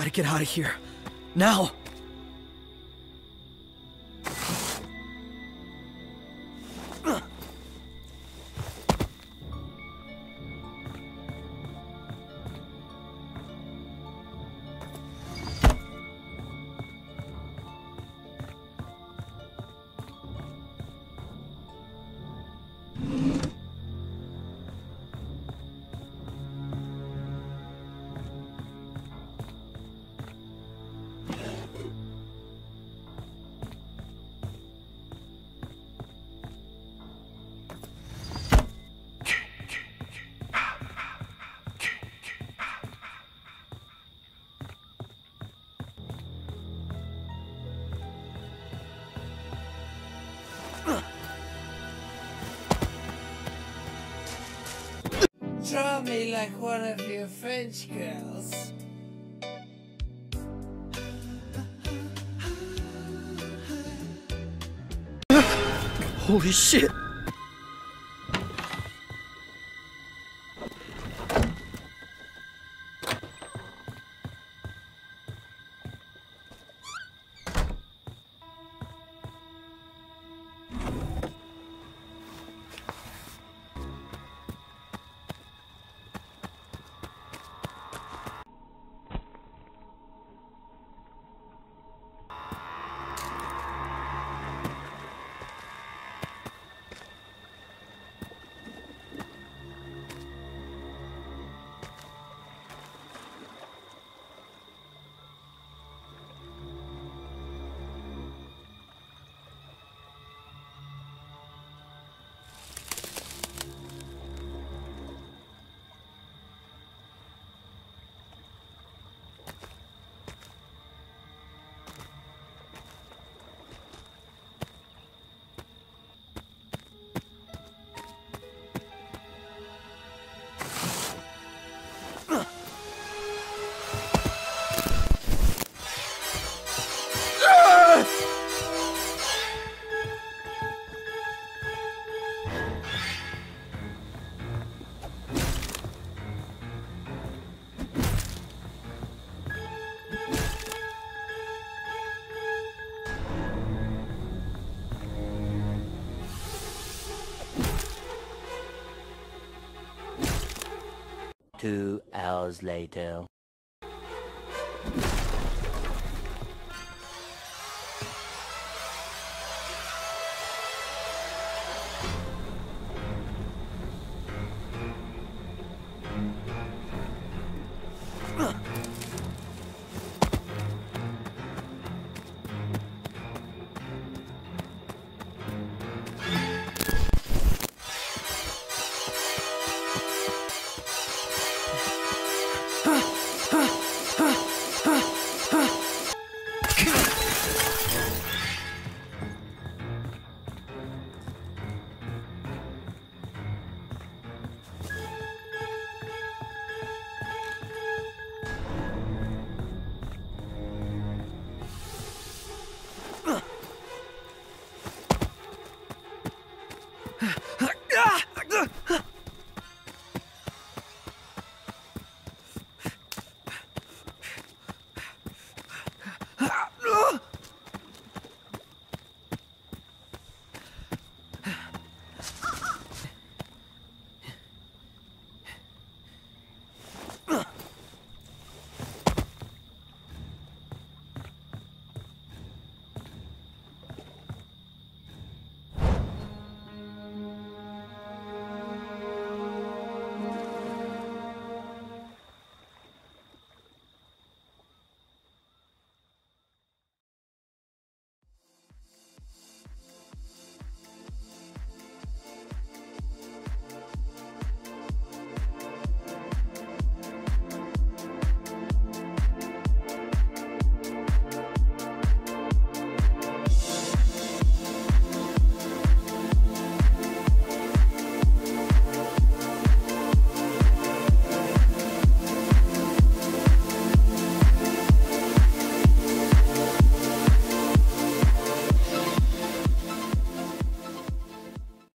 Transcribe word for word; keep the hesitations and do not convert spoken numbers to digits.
Gotta get out of here. Now! Draw me like one of your French girls. Holy shit! Two hours later. Huh?